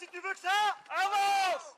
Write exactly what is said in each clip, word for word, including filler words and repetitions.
si tu veux que ça avance.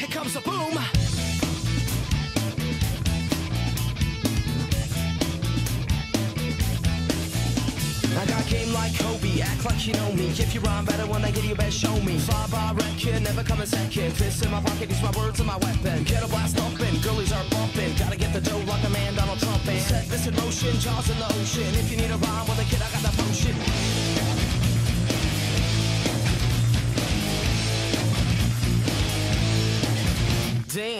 Here comes a boom. I got game like Kobe, act like you know me. If you rhyme better when I get you best, show me. Five bar record, never coming second. Fist in my pocket, use my words and my weapon. Get a blast thumping, girlies are bumping. Gotta get the dough like a man Donald Trump is. Set this in motion, jaws in the ocean. If you need a rhyme with a kid, I got the potion.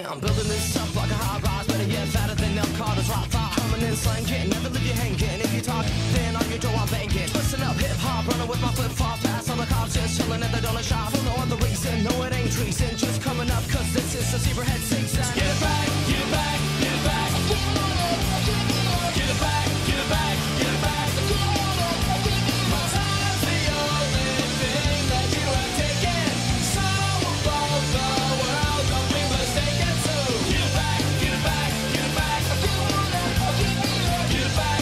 I'm building this up like a high-rise, better yet, fatter than Nell Carter's rock top. Coming in slangin', never leave you hangin'. If you talk, then on your door I'm bangin'. Twistin' up hip-hop, running with my flip-flop. Fast on the cops, just chillin' at the donut shop. For no other reason, no it ain't treason. Just comin' up, cause this is a zebrahead season. Get it back, get it back, get it back. Get it back, get it back, get it back. My time's the only thing that you have taken. So both of Get back, get back, get back. Get back.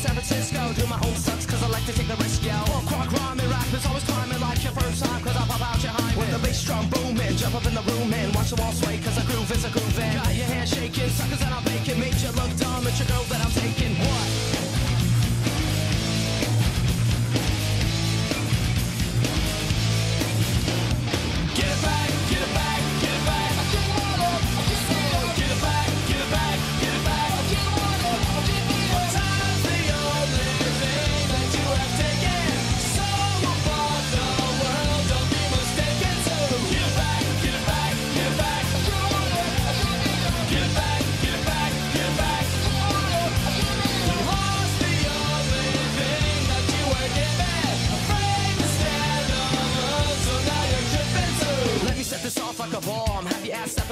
San Francisco, do my own stunts, cause I like to take the risk, yo. Walk quite grimy rappers, always climbing like your first time, cause I pop out your hymen. With the bass drum booming, jump up in the room and watch the wall sway, cause I groove is a groovin'. Got your hair shaking, suckers that I'm making, made you look dumb at your girl that I'm taking. What?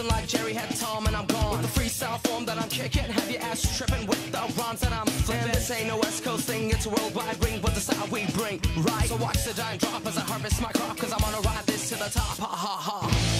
Like Jerry had Tom and I'm gone. With the freestyle form that I'm kicking, have your ass tripping with the rhymes that I'm flipping. And this ain't no West Coast thing, it's a worldwide ring, but the style we bring, right? So watch the dime drop as I harvest my crop, cause I'm on a ride this to the top, ha ha ha.